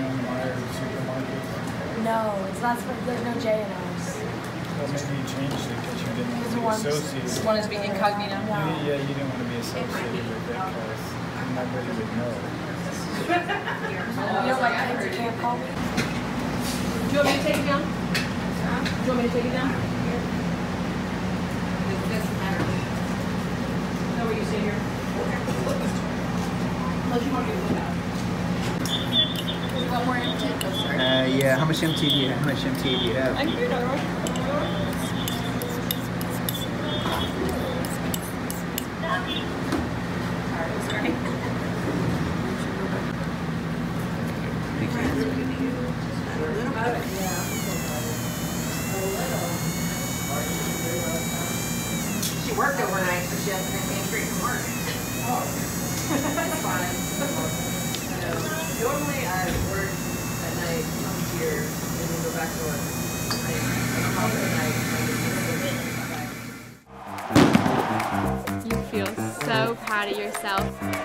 and Meijer supermarket? No, it's not. There's no J in ours. Well, maybe you changed it because you didn't want to be associated. You wanted to be incognito? No. Yeah, you didn't want to be associated with that place. Nobody would know. You know, like, I think you can't call me. Do you want me to take it down? Huh? Do you want me to take it down? Here. It doesn't matter. Is that what you see here? Unless you want me to look out. One more MT, oh, sorry. Yeah, how much MT do you have? I'm here, don't worry. She worked overnight, so she hasn't been straight from work. Oh. That's fine. Normally I work at night, come here, and then go back to work. I come at night, I get to the bed. You feel so proud of yourself.